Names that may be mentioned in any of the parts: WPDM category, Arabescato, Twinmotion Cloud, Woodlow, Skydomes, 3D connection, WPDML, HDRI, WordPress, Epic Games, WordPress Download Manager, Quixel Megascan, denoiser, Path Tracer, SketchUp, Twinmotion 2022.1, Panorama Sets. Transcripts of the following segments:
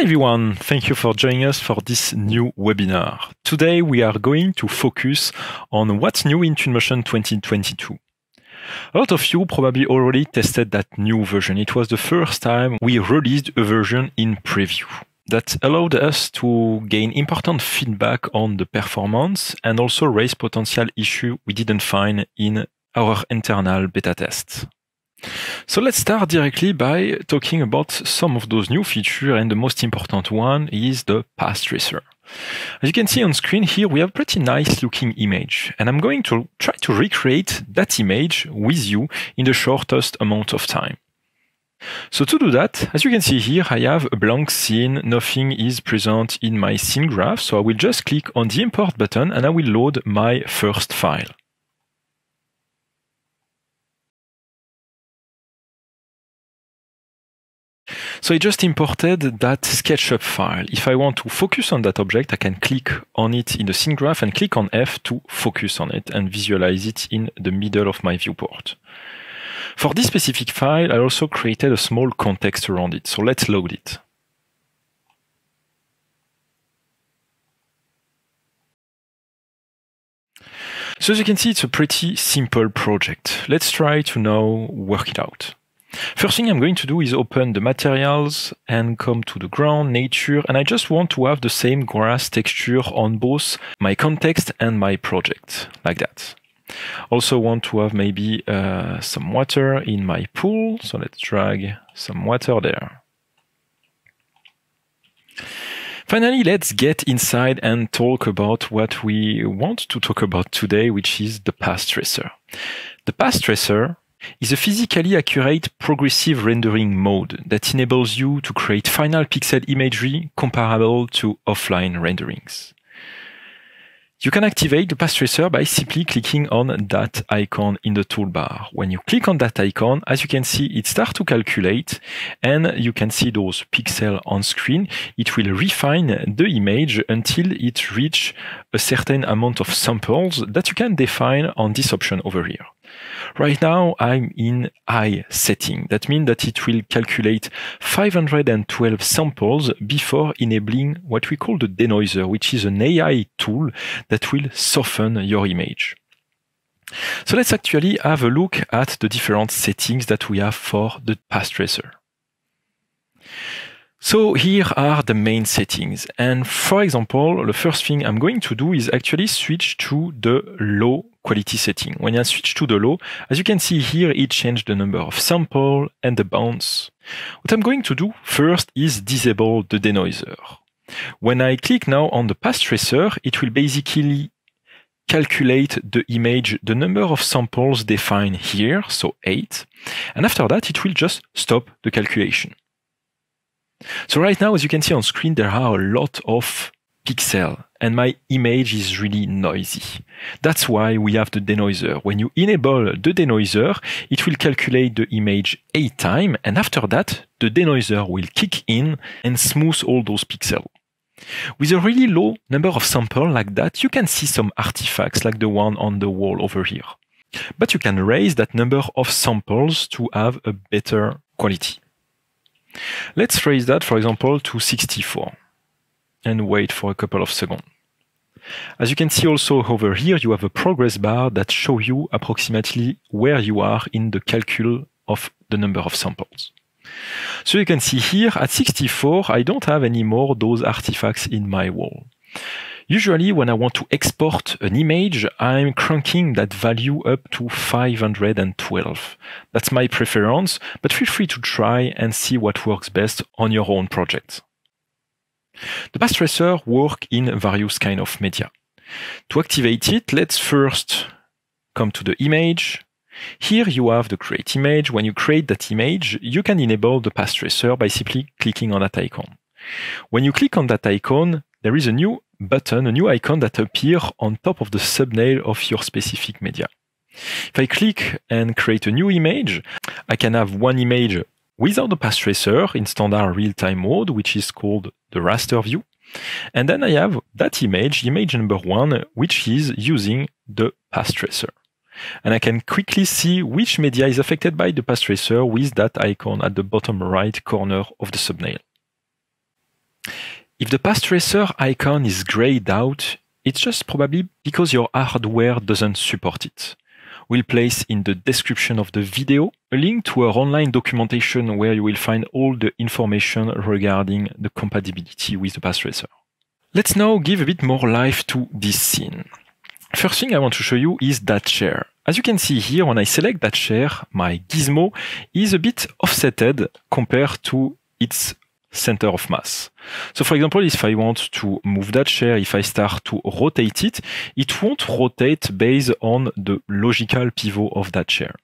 Hi everyone, thank you for joining us for this new webinar. Today we are going to focus on what's new in Twinmotion 2022. A lot of you probably already tested that new version. It was the first time we released a version in preview. That allowed us to gain important feedback on the performance and also raise potential issues we didn't find in our internal beta tests. So let's start directly by talking about some of those new features, and the most important one is the Path Tracer. As you can see on screen here, we have a pretty nice looking image, and I'm going to try to recreate that image with you in the shortest amount of time. So to do that, as you can see here, I have a blank scene, nothing is present in my scene graph, so I will just click on the import button and I will load my first file. So I just imported that SketchUp file. If I want to focus on that object, I can click on it in the scene graph and click on F to focus on it and visualize it in the middle of my viewport. For this specific file, I also created a small context around it, so let's load it. So as you can see, it's a pretty simple project. Let's try to now work it out. First thing I'm going to do is open the materials and come to the ground, nature, and I just want to have the same grass texture on both my context and my project, like that. Also want to have maybe some water in my pool, so let's drag some water there. Finally, let's get inside and talk about what we want to talk about today, which is the Path Tracer. The Path Tracer is a physically accurate progressive rendering mode that enables you to create final pixel imagery comparable to offline renderings. You can activate the Path Tracer by simply clicking on that icon in the toolbar. When you click on that icon, as you can see, it starts to calculate and you can see those pixels on screen. It will refine the image until it reaches a certain amount of samples that you can define on this option over here. Right now, I'm in I setting. That means that it will calculate 512 samples before enabling what we call the denoiser, which is an AI tool that will soften your image. So let's actually have a look at the different settings that we have for the Path Tracer. So here are the main settings. And for example, the first thing I'm going to do is actually switch to the low quality setting. When I switch to the low, as you can see here, it changed the number of samples and the bounce. What I'm going to do first is disable the denoiser. When I click now on the Path Tracer, it will basically calculate the image, the number of samples defined here, so 8. And after that, it will just stop the calculation. So right now, as you can see on screen, there are a lot of pixels and my image is really noisy. That's why we have the denoiser. When you enable the denoiser, it will calculate the image 8 times, and after that, the denoiser will kick in and smooth all those pixels. With a really low number of samples like that, you can see some artifacts like the one on the wall over here. But you can raise that number of samples to have a better quality. Let's raise that, for example, to 64 and wait for a couple of seconds. As you can see also over here, you have a progress bar that shows you approximately where you are in the calcul of the number of samples. So you can see here at 64, I don't have any more those artifacts in my wall. Usually when I want to export an image, I'm cranking that value up to 512. That's my preference, but feel free to try and see what works best on your own project. The Path Tracer works in various kinds of media. To activate it, let's first come to the image. Here you have the create image. When you create that image, you can enable the Path Tracer by simply clicking on that icon. When you click on that icon, there is a new button, a new icon that appears on top of the thumbnail of your specific media. If I click and create a new image, I can have one image without the Path Tracer in standard real-time mode, which is called the raster view. And then I have that image, image number 1, which is using the Path Tracer. And I can quickly see which media is affected by the Path Tracer with that icon at the bottom right corner of the thumbnail. If the Path Tracer icon is grayed out, it's just probably because your hardware doesn't support it. We'll place in the description of the video a link to our online documentation where you will find all the information regarding the compatibility with the Path Tracer. Let's now give a bit more life to this scene. First thing I want to show you is that chair. As you can see here, when I select that chair, my gizmo is a bit offsetted compared to its center of mass. So for example, if I want to move that chair, if I start to rotate it, it won't rotate based on the logical pivot of that chair.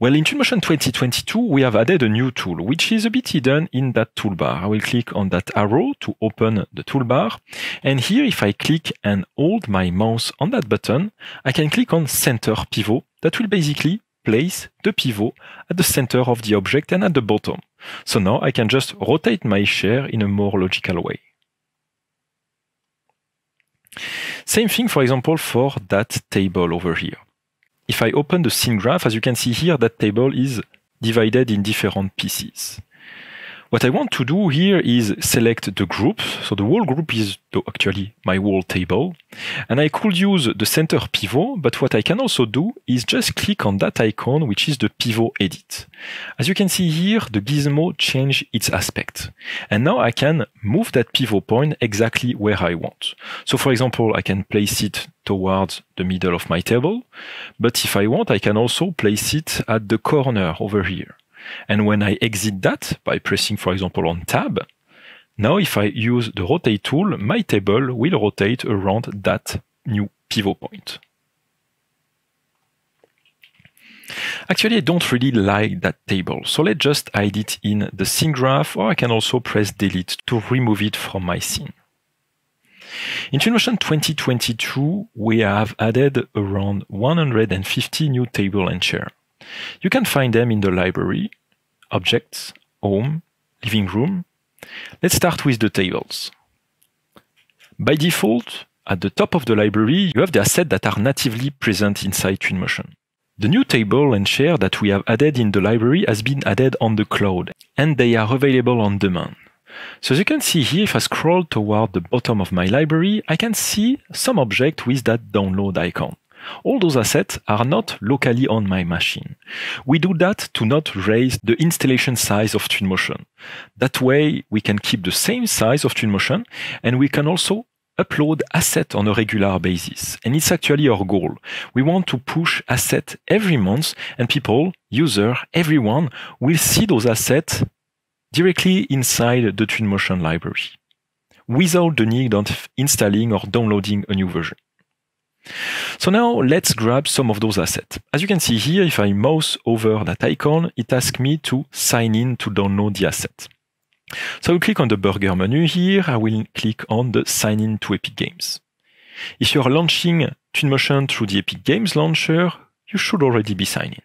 Well, in Twinmotion 2022, we have added a new tool, which is a bit hidden in that toolbar. I will click on that arrow to open the toolbar. And here, if I click and hold my mouse on that button, I can click on Center Pivot. That will basically place the pivot at the center of the object and at the bottom. So now I can just rotate my chair in a more logical way. Same thing, for example, for that table over here. If I open the scene graph, as you can see here, that table is divided in different pieces. What I want to do here is select the group. So the whole group is actually my whole table. And I could use the center pivot, but what I can also do is just click on that icon, which is the pivot edit. As you can see here, the gizmo changed its aspect. And now I can move that pivot point exactly where I want. So for example, I can place it towards the middle of my table. But if I want, I can also place it at the corner over here. And when I exit that by pressing, for example, on Tab, now if I use the Rotate tool, my table will rotate around that new pivot point. Actually, I don't really like that table, so let's just hide it in the scene graph, or I can also press Delete to remove it from my scene. In Twinmotion 2022, we have added around 150 new table and chair. You can find them in the library, Objects, Home, Living Room. Let's start with the tables. By default, at the top of the library, you have the assets that are natively present inside Twinmotion. The new table and chair that we have added in the library has been added on the cloud, and they are available on demand. So as you can see here, if I scroll toward the bottom of my library, I can see some objects with that download icon. All those assets are not locally on my machine. We do that to not raise the installation size of Twinmotion. That way, we can keep the same size of Twinmotion, and we can also upload assets on a regular basis. And it's actually our goal. We want to push assets every month, and people, users, everyone will see those assets directly inside the Twinmotion library, without the need of installing or downloading a new version. So now let's grab some of those assets. As you can see here, if I mouse over that icon, it asks me to sign in to download the asset. So I'll click on the burger menu here. I will click on the sign in to Epic Games. If you're launching Twinmotion through the Epic Games launcher, you should already be signed in.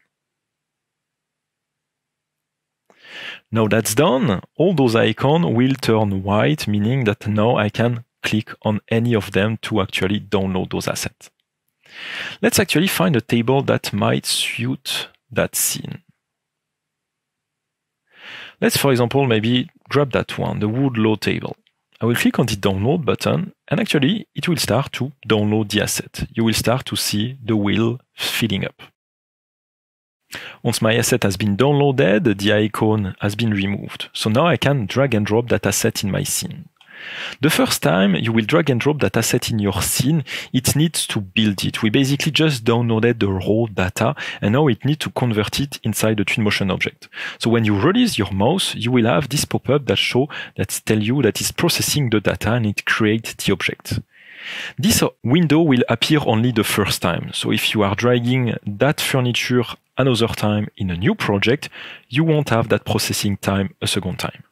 Now that's done, all those icons will turn white, meaning that now I can click on any of them to actually download those assets. Let's actually find a table that might suit that scene. Let's, for example, maybe grab that one, the Woodlow table. I will click on the download button, and actually it will start to download the asset. You will start to see the wheel filling up. Once my asset has been downloaded, the icon has been removed. So now I can drag and drop that asset in my scene. The first time you will drag and drop that asset in your scene, it needs to build it. We basically just downloaded the raw data, and now it needs to convert it inside the Twinmotion object. So when you release your mouse, you will have this pop-up that tells you that it's processing the data and it creates the object. This window will appear only the first time. So if you are dragging that furniture another time in a new project, you won't have that processing time a second time.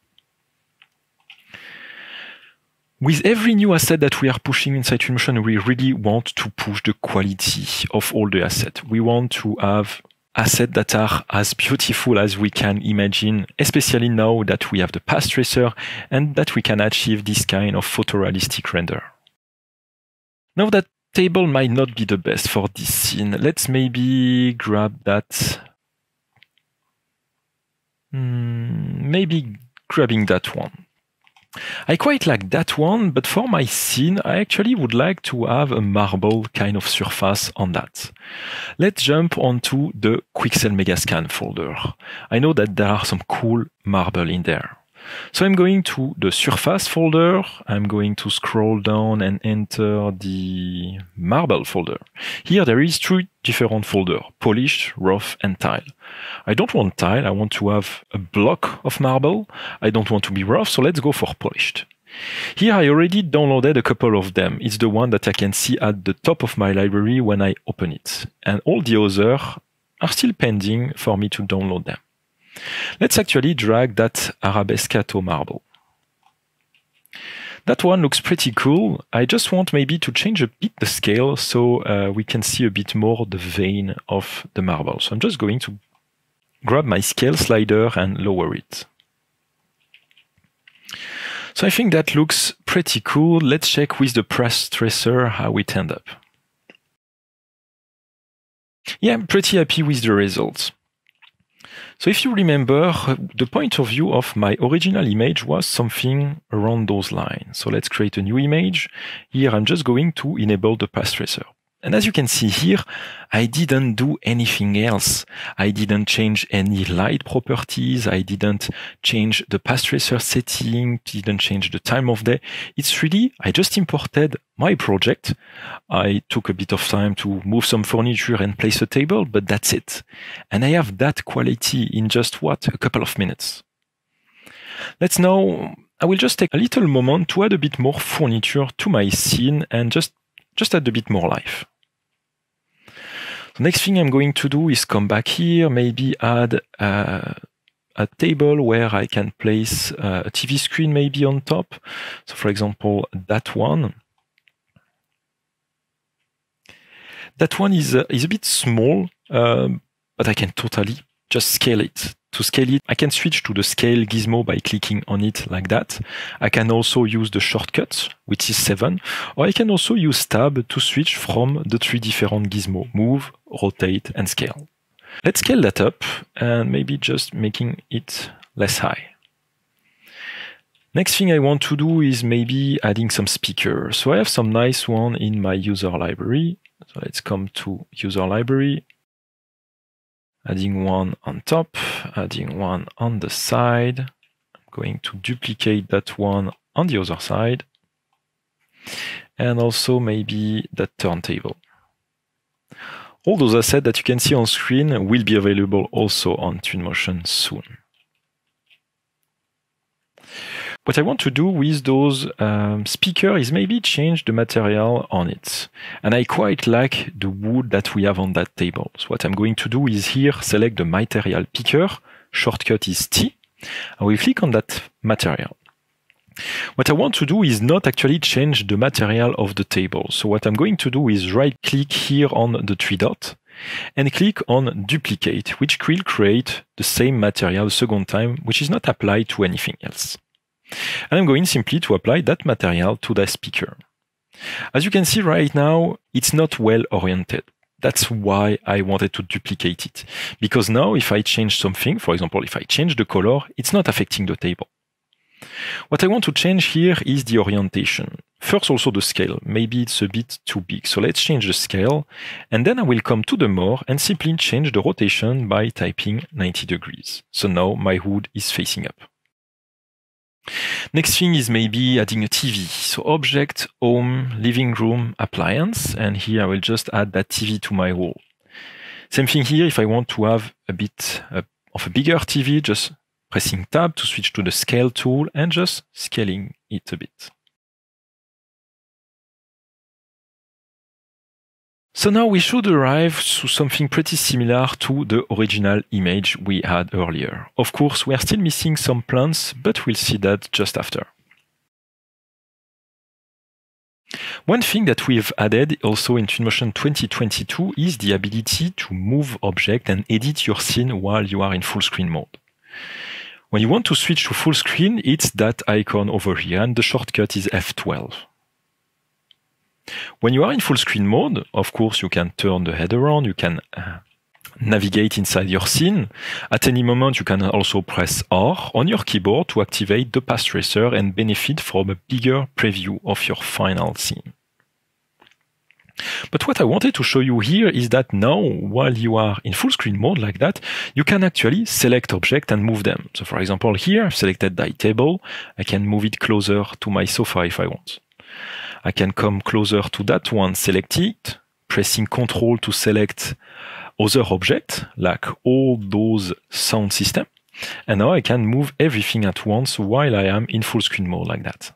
With every new asset that we are pushing inside Twinmotion, we really want to push the quality of all the assets. We want to have assets that are as beautiful as we can imagine, especially now that we have the Path Tracer and that we can achieve this kind of photorealistic render. Now that table might not be the best for this scene. Let's maybe grab that. Maybe grabbing that one. I quite like that one, but for my scene, I actually would like to have a marble kind of surface on that. Let's jump onto the Quixel Megascan folder. I know that there are some cool marble in there. So I'm going to the surface folder, I'm going to scroll down and enter the marble folder. Here there is three different folders, polished, rough and tile. I don't want tile, I want to have a block of marble. I don't want to be rough, so let's go for polished. Here I already downloaded a couple of them. It's the one that I can see at the top of my library when I open it. And all the others are still pending for me to download them. Let's actually drag that Arabescato marble. That one looks pretty cool. I just want maybe to change a bit the scale so we can see a bit more the vein of the marble. So I'm just going to grab my scale slider and lower it. So I think that looks pretty cool. Let's check with the Path Tracer how it ends up. Yeah, I'm pretty happy with the results. So if you remember, the point of view of my original image was something around those lines. So let's create a new image. Here I'm just going to enable the Path Tracer. And as you can see here, I didn't do anything else. I didn't change any light properties. I didn't change the Path Tracer setting, didn't change the time of day. It's really, I just imported my project. I took a bit of time to move some furniture and place a table, but that's it. And I have that quality in just what? A couple of minutes. Let's now, I will just take a little moment to add a bit more furniture to my scene and just add a bit more life. The next thing I'm going to do is come back here, maybe add a table where I can place a TV screen maybe on top. So for example, that one. That one is a bit small, but I can totally just scale it. To scale it, I can switch to the scale gizmo by clicking on it like that. I can also use the shortcut, which is 7, or I can also use tab to switch from the three different gizmo, move, rotate, and scale. Let's scale that up and maybe just making it less high. Next thing I want to do is maybe adding some speakers. So I have some nice one in my user library. So let's come to user library. Adding one on top, adding one on the side. I'm going to duplicate that one on the other side. And also maybe that turntable. All those assets that you can see on screen will be available also on Twinmotion soon. What I want to do with those speakers is maybe change the material on it. And I quite like the wood that we have on that table. So what I'm going to do is here, select the material picker, shortcut is T, and we click on that material. What I want to do is not actually change the material of the table. So what I'm going to do is right click here on the three dots and click on duplicate, which will create the same material a second time, which is not applied to anything else. And I'm going simply to apply that material to the speaker. As you can see right now, it's not well oriented. That's why I wanted to duplicate it. Because now if I change something, for example, if I change the color, it's not affecting the table. What I want to change here is the orientation. First, also the scale. Maybe it's a bit too big. So let's change the scale. And then I will come to the more and simply change the rotation by typing 90 degrees. So now my hood is facing up. Next thing is maybe adding a TV. So object, home, living room, appliance. And here I will just add that TV to my wall. Same thing here. If I want to have a bit of a bigger TV, just pressing tab to switch to the scale tool and just scaling it a bit. So now we should arrive to something pretty similar to the original image we had earlier. Of course, we are still missing some plants, but we'll see that just after. One thing that we've added also in Twinmotion 2022 is the ability to move object and edit your scene while you are in full screen mode. When you want to switch to full screen, it's that icon over here, and the shortcut is F12. When you are in full screen mode, of course, you can turn the head around, you can navigate inside your scene. At any moment, you can also press R on your keyboard to activate the Path Tracer and benefit from a bigger preview of your final scene. But what I wanted to show you here is that now, while you are in full screen mode like that, you can actually select objects and move them. So for example, here I've selected that table. I can move it closer to my sofa if I want. I can come closer to that one, select it, pressing Ctrl to select other objects, like all those sound systems. And now I can move everything at once while I am in full screen mode like that.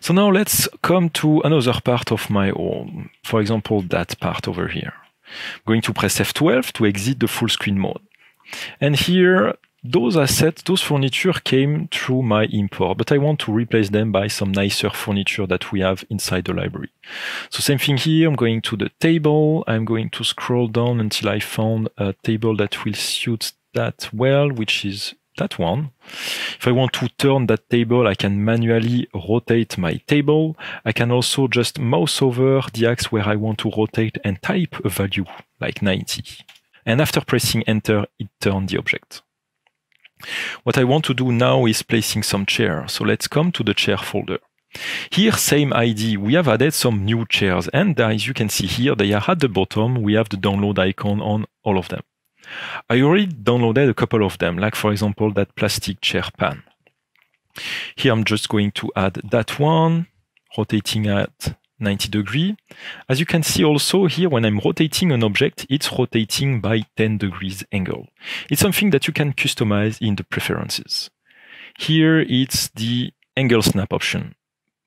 So now let's come to another part of my home, for example, that part over here. I'm going to press F12 to exit the full screen mode. And here, those assets, those furniture came through my import, but I want to replace them by some nicer furniture that we have inside the library. So same thing here, I'm going to the table, I'm going to scroll down until I found a table that will suit that well, which is that one. If I want to turn that table, I can manually rotate my table. I can also just mouse over the axis where I want to rotate and type a value, like 90. And after pressing Enter, it turned the object. What I want to do now is placing some chairs. So let's come to the chair folder. Here, same idea. We have added some new chairs. And as you can see here, they are at the bottom. We have the download icon on all of them. I already downloaded a couple of them, like for example that plastic chair pan. Here I'm just going to add that one, rotating at 90 degrees. As you can see also here, when I'm rotating an object, it's rotating by 10 degrees angle. It's something that you can customize in the preferences. Here it's the angle snap option.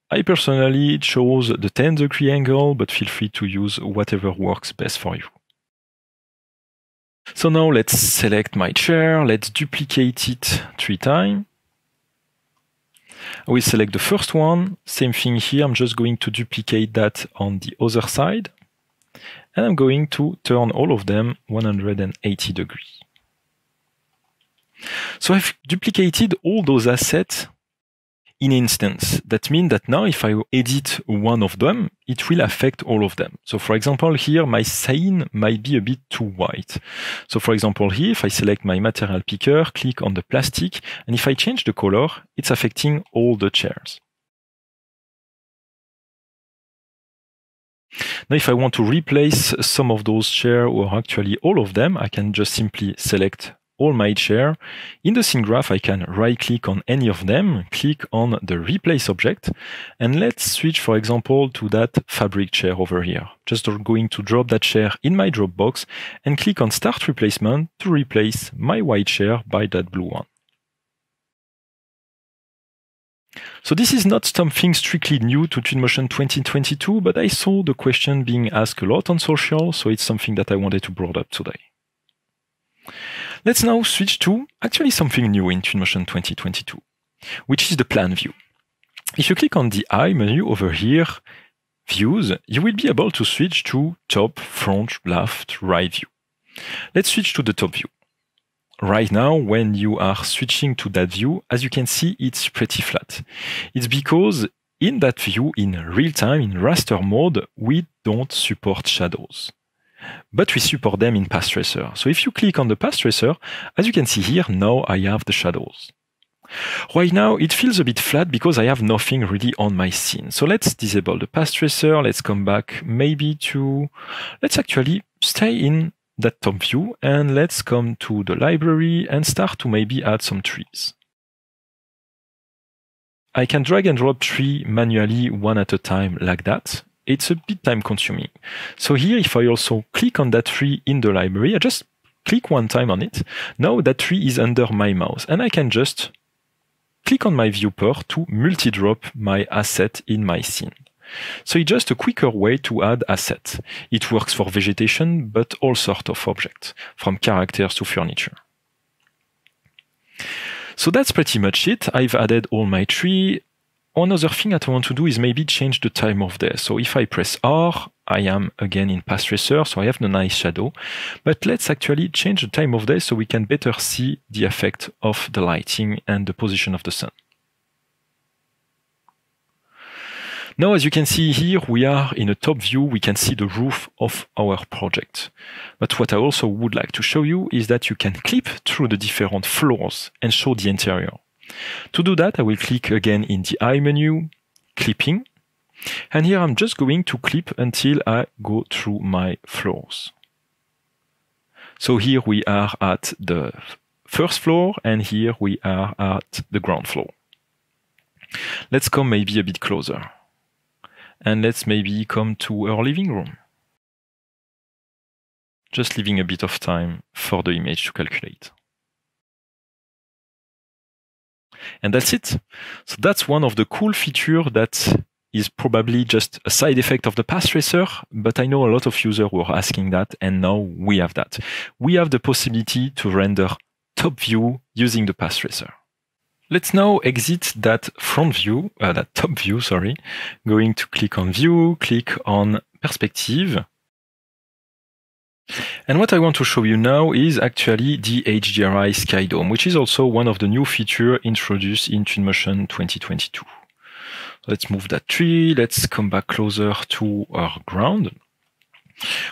I personally chose the 10 degree angle, but feel free to use whatever works best for you. So now let's select my chair, let's duplicate it 3 times. I will select the first one, same thing here, I'm just going to duplicate that on the other side. And I'm going to turn all of them 180 degrees. So I've duplicated all those assets in instance. That means that now if I edit one of them, it will affect all of them. So for example, here my scene might be a bit too white. So for example, here, if I select my material picker, click on the plastic, and if I change the color, it's affecting all the chairs. Now, if I want to replace some of those chairs, or actually all of them, I can just simply select all my chair. In the scene graph, I can right-click on any of them, click on the replace object, and let's switch, for example, to that fabric chair over here. Just going to drop that chair in my drop box and click on Start Replacement to replace my white chair by that blue one. So this is not something strictly new to Twinmotion 2022, but I saw the question being asked a lot on social, so it's something that I wanted to bring up today. Let's now switch to actually something new in Twinmotion 2022, which is the plan view. If you click on the I menu over here, views, you will be able to switch to top, front, left, right view. Let's switch to the top view. Right now, when you are switching to that view, as you can see, it's pretty flat. It's because in that view, in real time, in raster mode, we don't support shadows. But we support them in Path Tracer. So if you click on the Path Tracer, as you can see here, now I have the shadows. Right now, it feels a bit flat because I have nothing really on my scene. So let's disable the Path Tracer. Let's come back maybe to... Let's actually stay in that top view and let's come to the library and start to maybe add some trees. I can drag and drop trees manually one at a time like that. It's a bit time consuming. So here, if I also click on that tree in the library, I just click one time on it. Now that tree is under my mouse and I can just click on my viewport to multi-drop my asset in my scene. So it's just a quicker way to add assets. It works for vegetation, but all sorts of objects, from characters to furniture. So that's pretty much it. I've added all my trees. Another thing that I want to do is maybe change the time of day. So if I press R, I am again in Path Tracer, so I have a nice shadow. But let's actually change the time of day so we can better see the effect of the lighting and the position of the sun. Now, as you can see here, we are in a top view. We can see the roof of our project. But what I also would like to show you is that you can clip through the different floors and show the interior. To do that, I will click again in the Eye menu, Clipping. And here I'm just going to clip until I go through my floors. So here we are at the first floor, and here we are at the ground floor. Let's come maybe a bit closer. And let's maybe come to our living room. Just leaving a bit of time for the image to calculate. And that's it. So that's one of the cool features that is probably just a side effect of the Path Tracer, but I know a lot of users were asking that, and now we have that. We have the possibility to render top view using the Path Tracer. Let's now exit that front view, that top view, sorry. Going to click on View, click on Perspective. And what I want to show you now is actually the HDRI Sky Dome, which is also one of the new features introduced in Twinmotion 2022. Let's move that tree. Let's come back closer to our ground.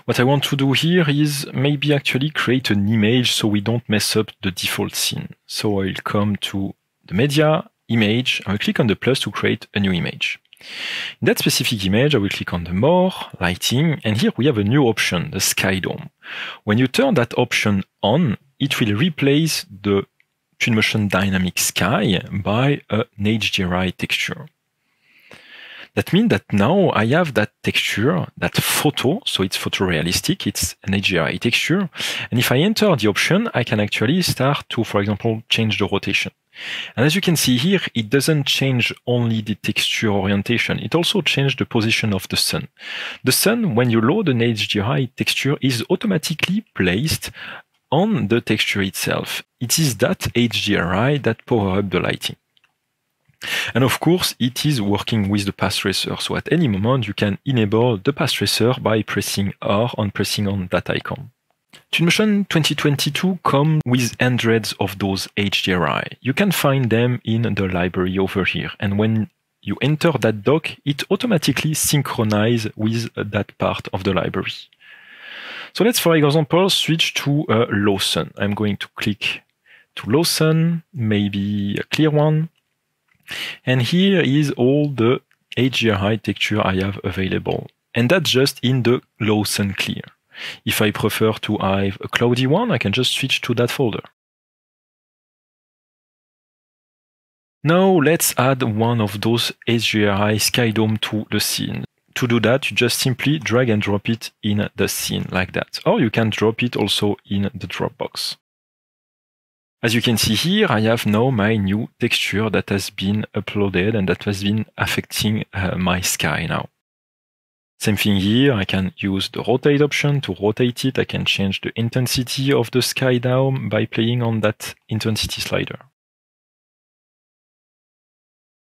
What I want to do here is maybe actually create an image so we don't mess up the default scene. So I'll come to the media, image, I'll click on the plus to create a new image. In that specific image, I will click on the More, Lighting, and here we have a new option, the Sky Dome. When you turn that option on, it will replace the Twinmotion Dynamic Sky by an HDRI texture. That means that now I have that texture, that photo, so it's photorealistic, it's an HDRI texture. And if I enter the option, I can actually start to, for example, change the rotation. And as you can see here, it doesn't change only the texture orientation, it also changes the position of the sun. The sun, when you load an HDRI texture, is automatically placed on the texture itself. It is that HDRI that powers up the lighting. And of course, it is working with the Path Tracer, so at any moment you can enable the Path Tracer by pressing R on pressing on that icon. Twinmotion 2022 comes with hundreds of those HDRI. You can find them in the library over here. And when you enter that doc, it automatically synchronizes with that part of the library. So let's, for example, switch to a low sun. I'm going to click to low sun, maybe a clear one. And here is all the HDRI texture I have available. And that's just in the low sun clear. If I prefer to have a cloudy one, I can just switch to that folder. Now let's add one of those HDRI Sky Dome to the scene. To do that, you just simply drag and drop it in the scene like that. Or you can drop it also in the drop box. As you can see here, I have now my new texture that has been uploaded and that has been affecting my sky now. Same thing here, I can use the rotate option to rotate it. I can change the intensity of the sky dome by playing on that intensity slider.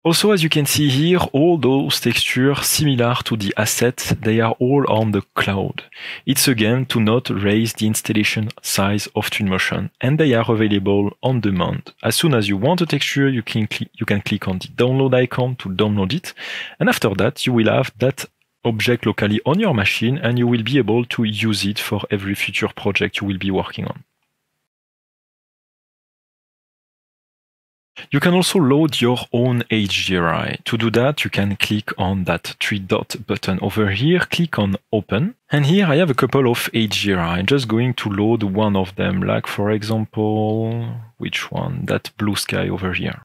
Also, as you can see here, all those textures similar to the asset, they are all on the cloud. It's again to not raise the installation size of Twinmotion, and they are available on demand. As soon as you want a texture, you can click on the download icon to download it. And after that, you will have that object locally on your machine, and you will be able to use it for every future project you will be working on. You can also load your own HDRI. To do that, you can click on that three-dot button over here, click on Open. And here I have a couple of HDRI. I'm just going to load one of them, like for example, which one? That blue sky over here.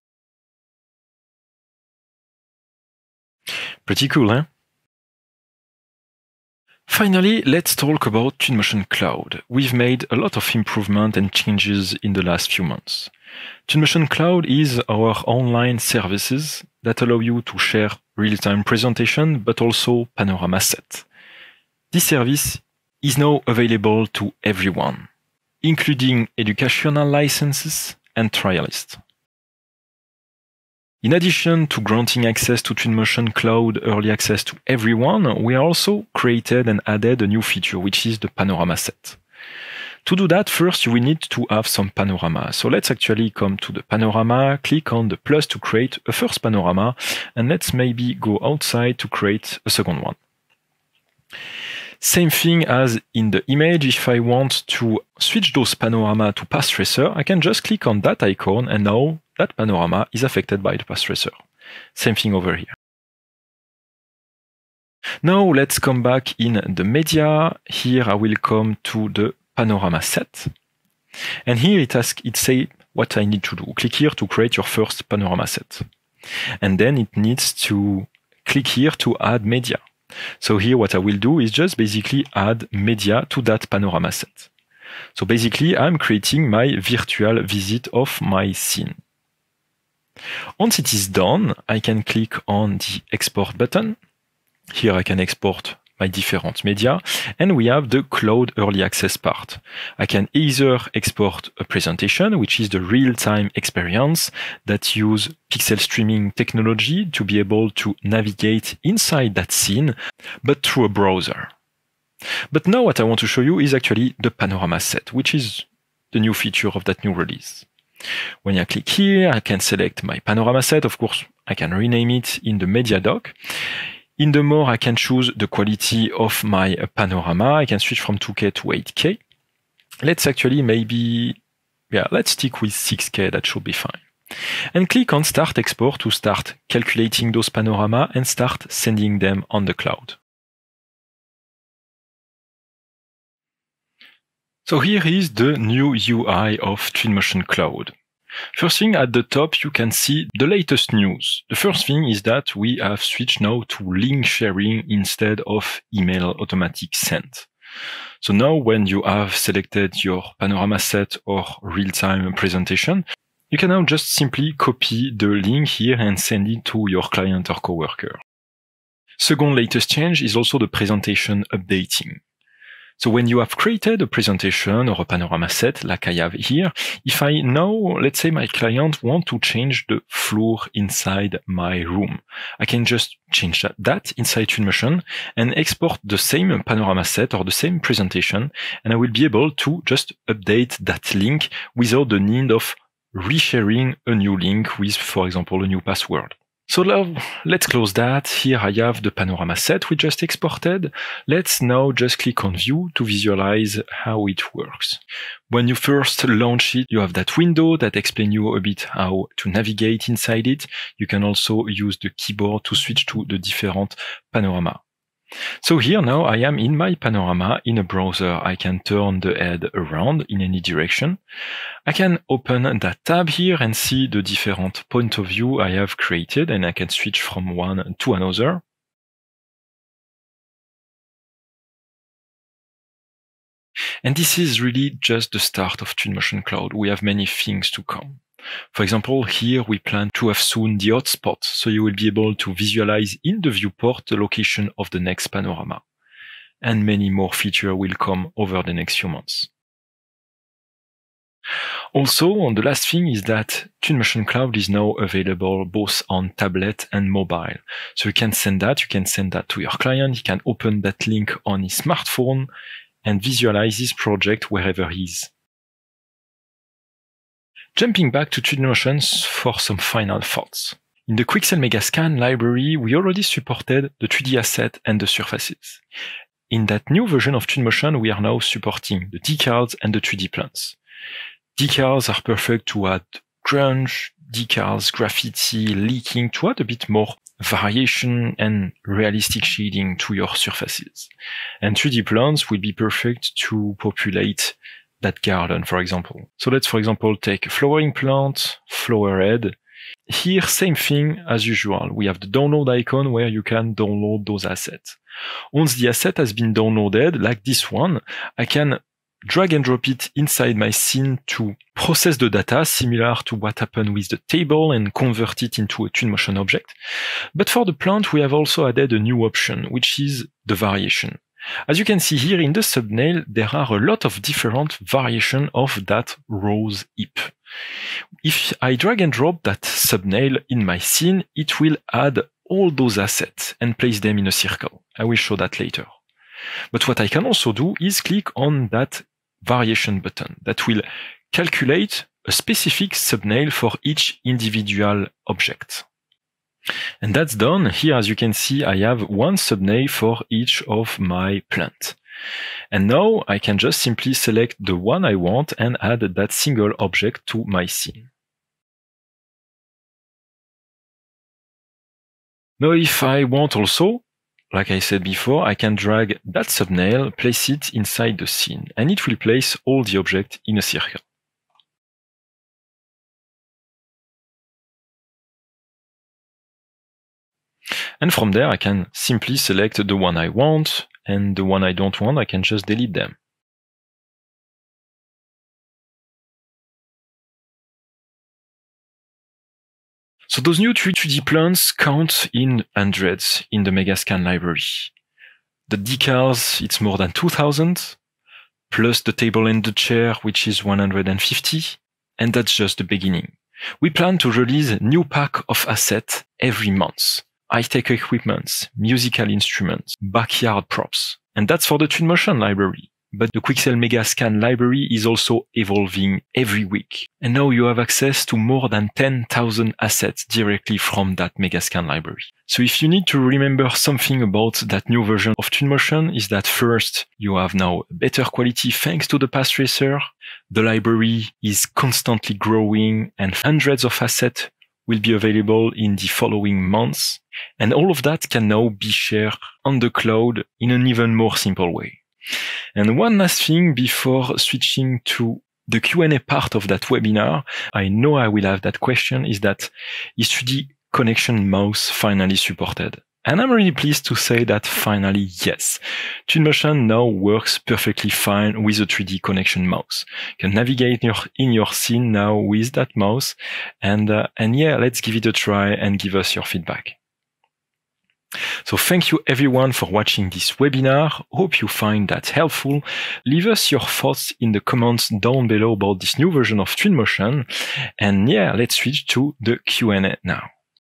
Pretty cool, huh? Finally, let's talk about Twinmotion Cloud. We've made a lot of improvement and changes in the last few months. Twinmotion Cloud is our online services that allow you to share real-time presentation, but also Panorama Set. This service is now available to everyone, including educational licenses and trialists. In addition to granting access to Twinmotion Cloud early access to everyone, we also created and added a new feature, which is the Panorama Set. To do that, first we need to have some panorama. So let's actually come to the panorama, click on the plus to create a first panorama, and let's maybe go outside to create a second one. Same thing as in the image, if I want to switch those panorama to Path Tracer, I can just click on that icon and now that panorama is affected by the Path Tracer. Same thing over here. Now let's come back in the media. Here I will come to the Panorama Set. And here it asks, it says what I need to do. Click here to create your first panorama set. And then it needs to click here to add media. So here what I will do is just basically add media to that panorama set. So basically I'm creating my virtual visit of my scene. Once it is done, I can click on the export button. Here I can export my different media, and we have the cloud early access part. I can either export a presentation, which is the real-time experience that use pixel streaming technology to be able to navigate inside that scene, but through a browser. But now what I want to show you is actually the panorama set, which is the new feature of that new release. When I click here, I can select my panorama set. Of course, I can rename it in the media doc. In the more, I can choose the quality of my panorama. I can switch from 2K to 8K. Let's actually maybe, let's stick with 6K. That should be fine. And click on Start Export to start calculating those panorama and start sending them on the cloud. So here is the new UI of Twinmotion Cloud. First thing, at the top, you can see the latest news. The first thing is that we have switched now to link sharing instead of email automatic send. So now when you have selected your panorama set or real-time presentation, you can now just simply copy the link here and send it to your client or coworker. Second latest change is also the presentation updating. So when you have created a presentation or a panorama set like I have here, if I now, let's say my client want to change the floor inside my room, I can just change that inside Twinmotion and export the same panorama set or the same presentation, and I will be able to just update that link without the need of resharing a new link with, for example, a new password. So now let's close that. Here I have the panorama set we just exported. Let's now just click on View to visualize how it works. When you first launch it, you have that window that explains you a bit how to navigate inside it. You can also use the keyboard to switch to the different panorama. So here now I am in my panorama in a browser. I can turn the head around in any direction. I can open that tab here and see the different point of view I have created, and I can switch from one to another. And this is really just the start of Twinmotion Cloud. We have many things to come. For example, here we plan to have soon the hotspot, so you will be able to visualize in the viewport the location of the next panorama. And many more features will come over the next few months. Also, the last thing is that Twinmotion Cloud is now available both on tablet and mobile. So you can send that to your client, he can open that link on his smartphone and visualize his project wherever he is. Jumping back to Twinmotion for some final thoughts. In the Quixel Megascan library, we already supported the 3D asset and the surfaces. In that new version of Twinmotion, we are now supporting the decals and the 3D plans. Decals are perfect to add grunge, decals, graffiti, leaking, to add a bit more variation and realistic shading to your surfaces. And 3D plans will be perfect to populate that garden, for example. So let's, for example, take a flowering plant, flower head. Here, same thing as usual. We have the download icon where you can download those assets. Once the asset has been downloaded, like this one, I can drag and drop it inside my scene to process the data, similar to what happened with the table, and convert it into a Twinmotion object. But for the plant, we have also added a new option, which is the variation. As you can see here in the thumbnail, there are a lot of different variations of that rose hip. if I drag and drop that thumbnail in my scene, it will add all those assets and place them in a circle. I will show that later. But what I can also do is click on that variation button that will calculate a specific thumbnail for each individual object. And that's done. Here, as you can see, I have one thumbnail for each of my plants. And now I can just simply select the one I want and add that single object to my scene. Now, if I want also, like I said before, I can drag that thumbnail, place it inside the scene, and it will place all the objects in a circle. And from there, I can simply select the one I want, and the one I don't want, I can just delete them. So those new 3D plants count in hundreds in the Megascan library. The decals, it's more than 2,000, plus the table and the chair, which is 150, and that's just the beginning. We plan to release a new pack of assets every month. High-tech equipments, musical instruments, backyard props. And that's for the Twinmotion library. But the Quixel Megascan library is also evolving every week. And now you have access to more than 10,000 assets directly from that Megascan library. So if you need to remember something about that new version of Twinmotion is that first, you have now better quality thanks to the Path Tracer. The library is constantly growing and hundreds of assets will be available in the following months. And all of that can now be shared on the cloud in an even more simple way. And one last thing before switching to the Q&A part of that webinar, I know I will have that question, is that is 3D connection mouse finally supported? And I'm really pleased to say that finally, yes. Twinmotion now works perfectly fine with a 3D connection mouse. You can navigate in your scene now with that mouse. And yeah, let's give it a try and give us your feedback. So thank you everyone for watching this webinar. Hope you find that helpful. Leave us your thoughts in the comments down below about this new version of Twinmotion. And yeah, let's switch to the Q&A now.